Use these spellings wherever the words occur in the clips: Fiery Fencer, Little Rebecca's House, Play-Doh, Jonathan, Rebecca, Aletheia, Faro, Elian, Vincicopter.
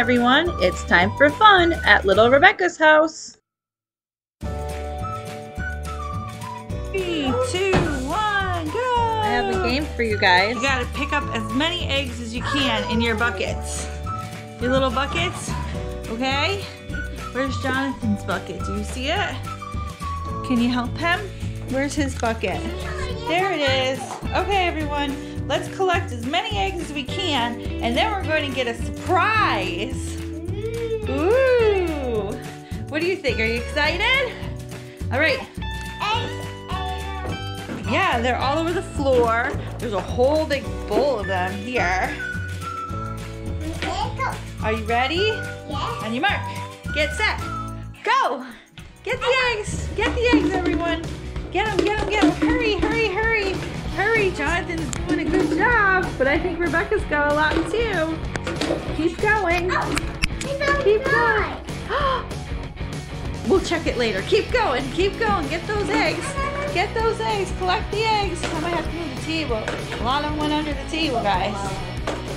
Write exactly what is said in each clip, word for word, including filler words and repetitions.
everyone. It's time for fun at Little Rebecca's house. Three, two, one, go! I have a game for you guys. You gotta pick up as many eggs as you can in your buckets. Your little buckets, okay? Where's Jonathan's bucket? Do you see it? Can you help him? Where's his bucket? There it is. Okay, everyone, let's collect as many eggs as we can, and then we're going to get a surprise. Ooh! What do you think? Are you excited? All right. Yeah, they're all over the floor. There's a whole big bowl of them here. Are you ready? Yeah. On your mark, get set, go! Get the eggs. Get the eggs, everyone. Get them, get them, get them. Hurry, hurry, hurry. Hurry, Jonathan's doing a good job, but I think Rebecca's got a lot too. Keep going. Oh, keep going. We'll check it later. Keep going, keep going. Get those eggs. Get those eggs. Collect the eggs. I might have to move the table. A lot of them went under the table, guys.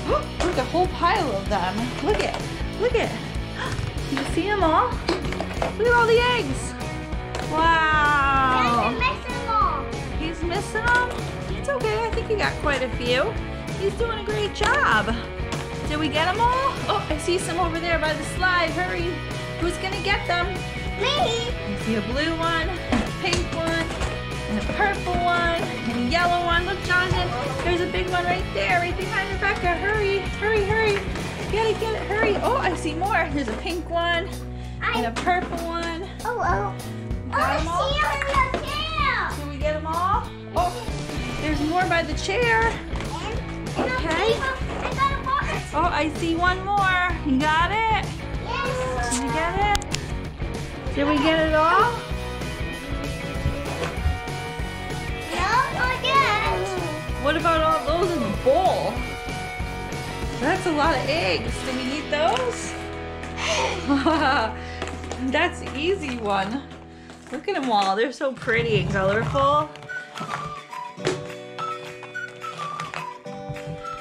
Look, a whole pile of them. Look it, look it. You see them all? Look at all the eggs. Wow. He's missing them. It's okay. I think he got quite a few. He's doing a great job. Did we get them all? Oh, I see some over there by the slide. Hurry. Who's going to get them? Me. I see a blue one, a pink one, and a purple one, and a yellow one. Look, Jonathan, there's a big one right there, right behind Rebecca. Hurry, hurry, hurry. Get it, get it, hurry. Oh, I see more. There's a pink one. And a purple one. Oh, oh. Oh, I see them on the chair. Can we get them all? Oh, there's more by the chair. And, and okay. I got a box. Oh, I see one more. You got it? Yes. Did you get it? Did we get it all? No, not yet. What about all those in the bowl? That's a lot of eggs. Did we eat those? That's an easy one. Look at them all. They're so pretty and colorful.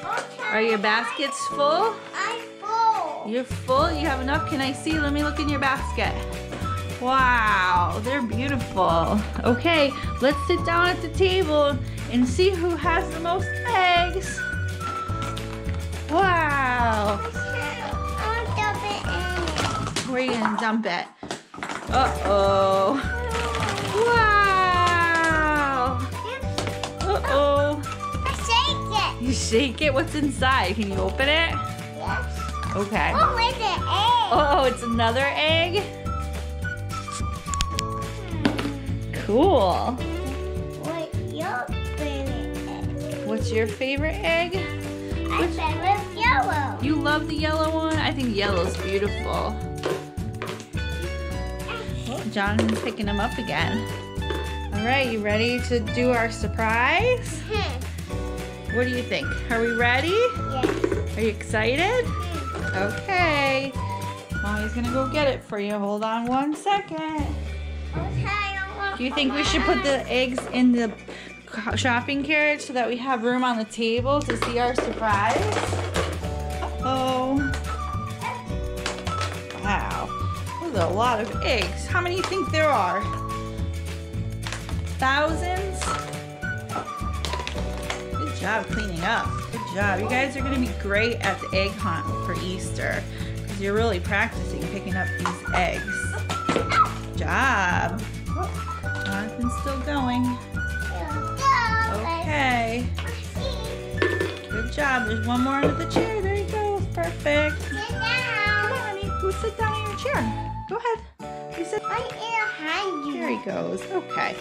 Okay. Are your baskets full? I'm full. You're full? You have enough? Can I see? Let me look in your basket. Wow, they're beautiful. Okay, let's sit down at the table and see who has the most eggs. Wow. Where are you gonna dump it? Uh-oh. Wow. Uh-oh. I shake it. You shake it? What's inside? Can you open it? Yes. Okay. Oh, it's an egg. Oh, it's another egg? Cool. What's your favorite egg? What's your favorite egg? My favorite yellow. You love the yellow one? I think yellow's beautiful. Jonathan's picking them up again. All right, you ready to do our surprise? Mm-hmm. What do you think? Are we ready? Yes. Are you excited? Mm-hmm. Okay. Mommy's gonna go get it for you. Hold on one second. Okay. Do you think we should put the eggs in the shopping carriage so that we have room on the table to see our surprise? Uh-oh. Wow. A lot of eggs. How many do you think there are? Thousands? Good job cleaning up. Good job. You guys are going to be great at the egg hunt for Easter because you're really practicing picking up these eggs. Good job. Oh, Jonathan's still going. Okay. Good job. There's one more under the chair. There you go. Perfect. Sit down. Come on, honey. Go sit down in your chair. Go ahead. He said, right behind you. There he goes. Okay.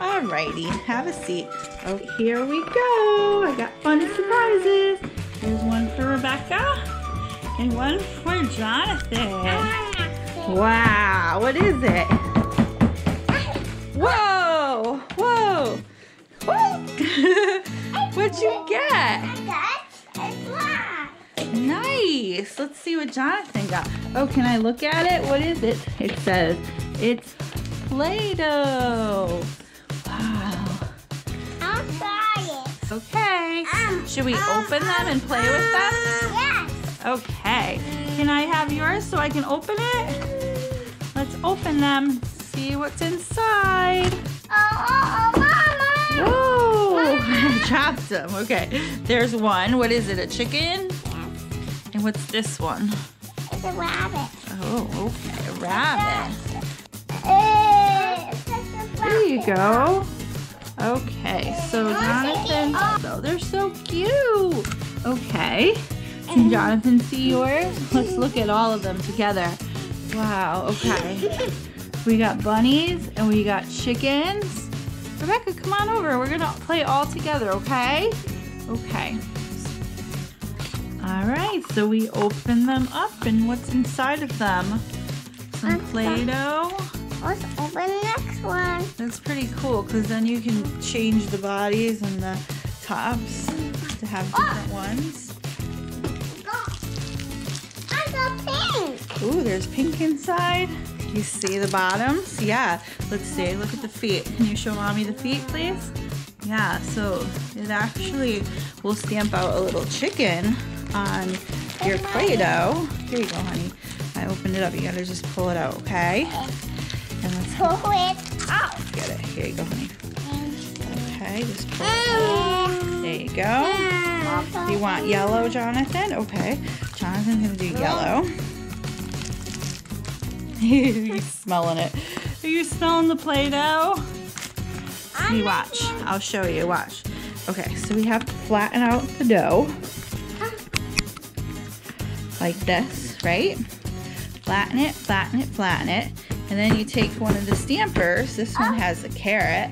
Alrighty. Have a seat. Oh, here we go. I got fun surprises. Here's one for Rebecca and one for Jonathan. Wow. What is it? Whoa. Whoa. What? What'd you get? I got a block. Nice. Let's see what Jonathan got. Oh, can I look at it? What is it? It says it's Play-Doh. Wow. I'll try it. Okay. Um, Should we um, open um, them and play um, with them? Yes. Okay. Can I have yours so I can open it? Let's open them. See what's inside. Oh, oh, oh, Mama! Whoa! Mama. Chopped them. Okay. There's one. What is it? A chicken? Yeah. And what's this one? It's a rabbit. Oh, okay. A rabbit. Yeah. It's just a rabbit. There you go. Okay. So Jonathan. Oh, they're so cute. Okay. Can Jonathan see yours? Let's look at all of them together. Wow. Okay. We got bunnies and we got chickens. Rebecca, come on over. We're gonna play all together, okay? Okay. All right, so we open them up and what's inside of them? Some Play-Doh. Let's open the next one. That's pretty cool because then you can change the bodies and the tops to have different oh. ones. I got pink. Ooh, there's pink inside. You see the bottoms? Yeah. Let's see. Look at the feet. Can you show Mommy the feet, please? Yeah. So it actually will stamp out a little chicken on your Play-Doh. Here you go, honey. I opened it up. You gotta just pull it out, okay? And let's pull it out. Get it. Here you go, honey. Okay. Just pull it out. There you go. Do you want yellow, Jonathan? Okay. Jonathan's gonna do yellow. You're smelling it. Are you smelling the Play-Doh? You watch. I'll show you. Watch. Okay, so we have to flatten out the dough. Like this, right? Flatten it, flatten it, flatten it. And then you take one of the stampers. This one has a carrot.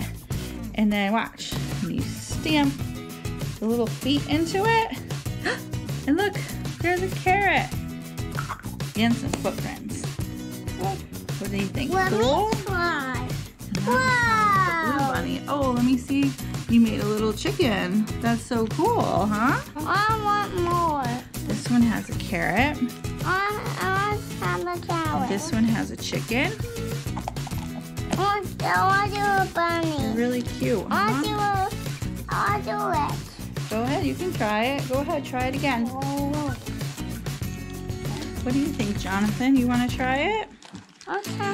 And then watch. And you stamp the little feet into it. And look, there's a carrot. And some footprints. What do you think? Let cool? Me try. Wow. Bunny. Oh, let me see. You made a little chicken. That's so cool, huh? I want more. This one has a carrot. I want a carrot. This one has a chicken. I want, I want to do a bunny. Really cute, huh? I'll do, I'll do it. Go ahead. You can try it. Go ahead. Try it again. Oh. What do you think, Jonathan? You want to try it? Okay,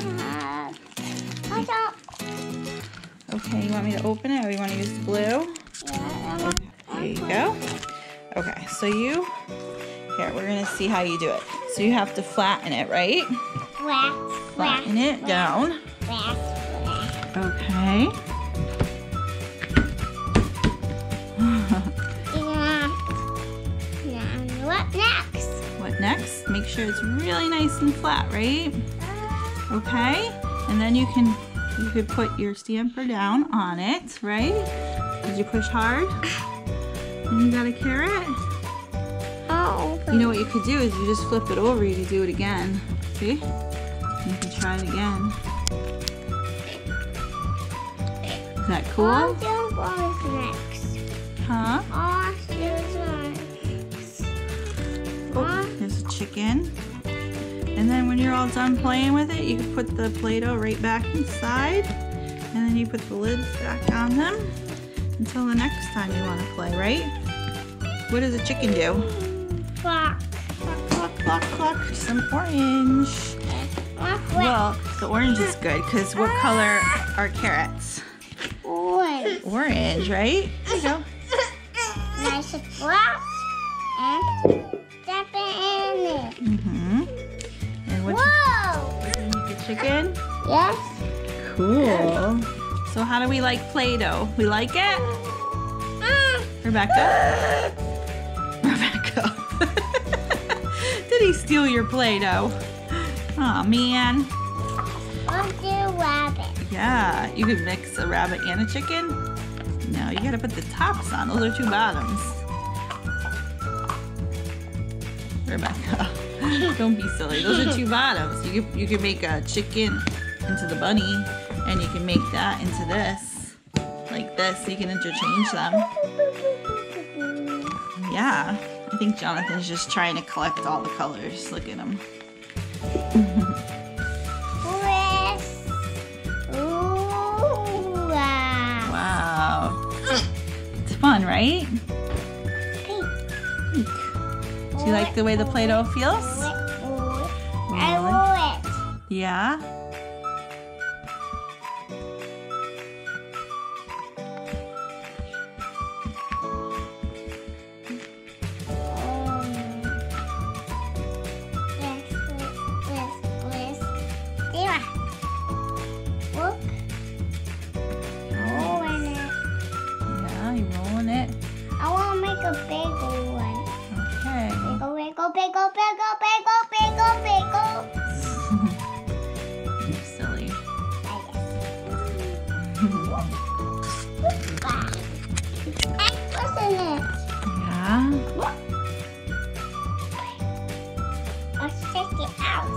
you want me to open it or you want to use the glue? Yeah. There you go. Okay, so you, here, we're going to see how you do it. So you have to flatten it, right? Flat. Flatten it flat, down. Flat, flat. Okay. Yeah. What next? What next? Make sure it's really nice and flat, right? Okay, and then you can you could put your stamper down on it, right? Did you push hard? And you got a carrot? Oh. You know what you could do is you just flip it over, you could do it again. See? You can try it again. Is that cool? I'll do what is next. Huh? I'll do next. Oh, there's a chicken. And then when you're all done playing with it, you can put the Play-Doh right back inside. And then you put the lids back on them until the next time you want to play, right? What does a chicken do? Clock. Clock, clock, clock, clock. Some orange. Well, the orange is good because what color are carrots? Orange. Orange, right? There you go. Nice and flat. And step it in there. Mm-hmm. Whoa! Is it a chicken? Yes. Cool. So how do we like Play-Doh? We like it? Mm. Rebecca? Rebecca. Did he steal your Play-Doh? Aw, oh, man. Let's do a rabbit. Yeah. You could mix a rabbit and a chicken? No, you gotta put the tops on. Those are two bottoms. Rebecca. Don't be silly. Those are two bottoms. You can, you can make a chicken into the bunny, and you can make that into this. Like this. You can interchange them. Yeah. I think Jonathan's just trying to collect all the colors. Look at him. Wow. It's fun, right? Pink. Pink. Do you like the way the Play-Doh feels? Yeah? Bagel, bagel, bagel, bagel, bagel. You're silly. I guess. Hey, what's in it? Yeah? Let's check it out.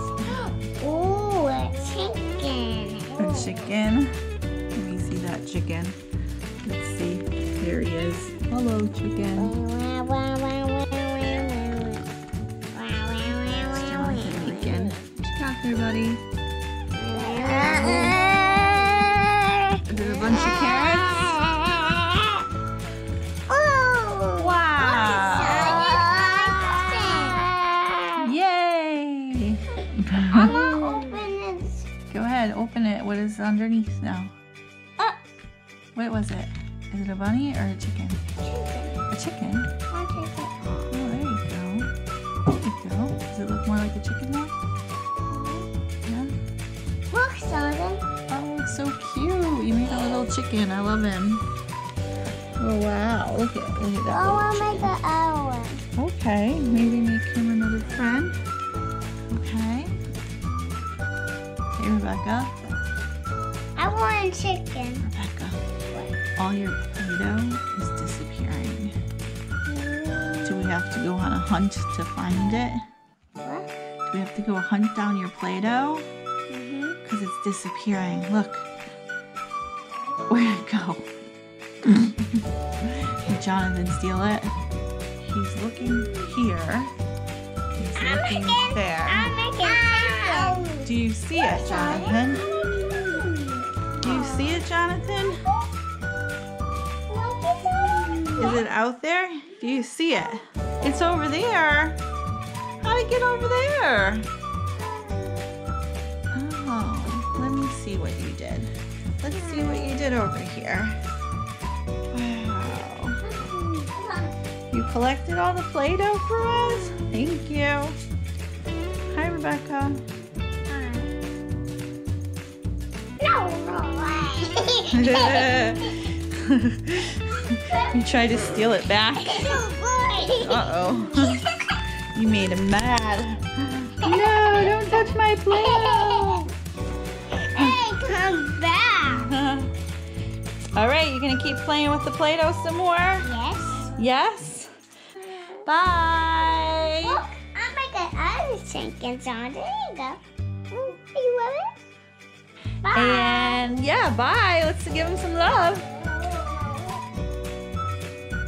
Ooh, a chicken. Ooh. A chicken? Let me see that chicken. Let's see. There he is. Hello, chicken. Wow, wow, wow, wow. Everybody. Uh, There's a bunch of carrots. Oh, wow. Yay. I'm gonna open this. Go ahead, open it. What is underneath now? Uh, what was it? Is it a bunny or a chicken? A chicken. A chicken? I'll take it. Oh, there you go. There you go. Does it look more like a chicken now? Oh, it's so cute. You made a little chicken. I love him. Oh, wow. Look at, look at that. Oh, I'll make the other one. Okay. Maybe make him another friend. Okay. Hey, Rebecca. I want a chicken. Rebecca, all your Play-Doh is disappearing. Do we have to go on a hunt to find it? What? Do we have to go hunt down your Play-Doh? Because it's disappearing. Look. Where'd it go? Did Jonathan steal it? He's looking here. He's I'm looking making, there. I'm making Do you see yes, it, Jonathan? It. Do you see it, Jonathan? Is it out there? Do you see it? It's over there. How'd it get over there? Oh, let me see what you did. Let's see what you did over here. Wow. You collected all the Play-Doh for us? Thank you. Hi, Rebecca. Hi. No, no. You tried to steal it back. Uh-oh. You made him mad. No, don't touch my Play-Doh. Hey, come back. All right, you're going to keep playing with the Play-Doh some more? Yes. Yes? Bye. Look, I make an other chickens on. There you go. Ooh, you love it? Bye. And yeah, bye. Let's give them some love.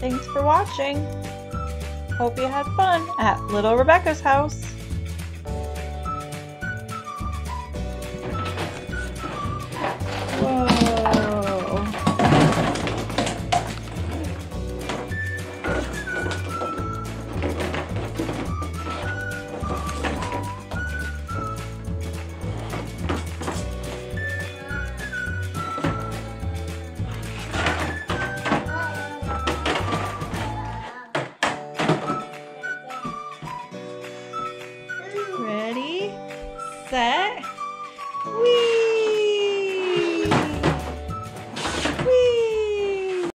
Thanks for watching. Hope you had fun at Little Rebecca's house. Set. Whee!